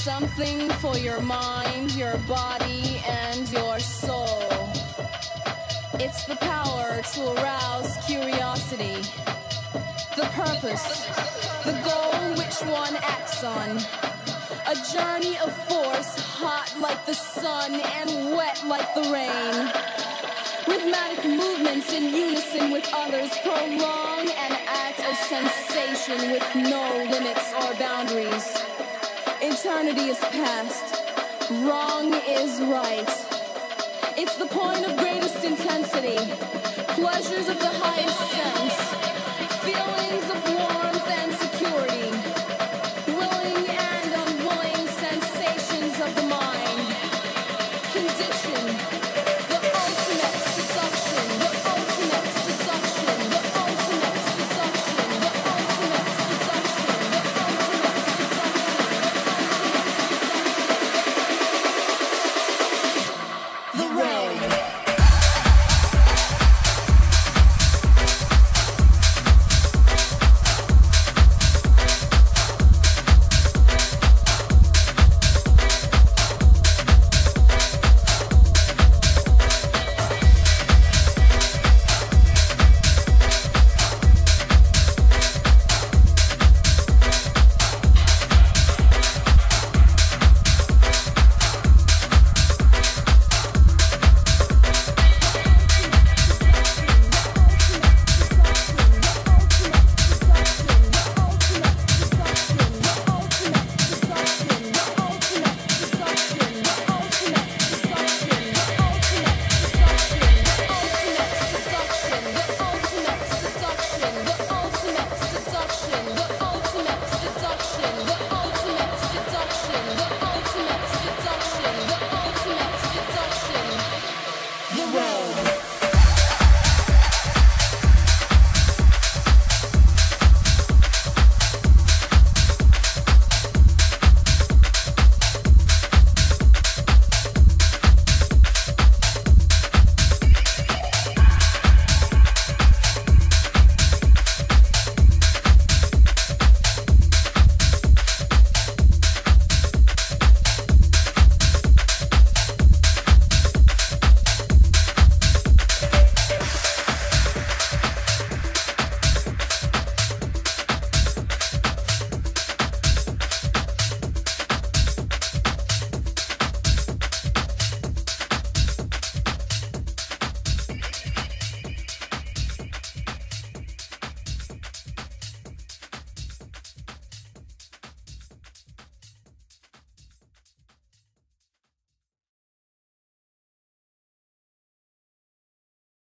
Something for your mind, your body, and your soul. It's the power to arouse curiosity, the purpose, the goal which one acts on. A journey of force, hot like the sun and wet like the rain. Rhythmic movements in unison with others prolong an act of sensation with no limits or boundaries. Eternity is past, wrong is right. It's the point of greatest intensity, pleasures of the highest sense, feelings of warmth and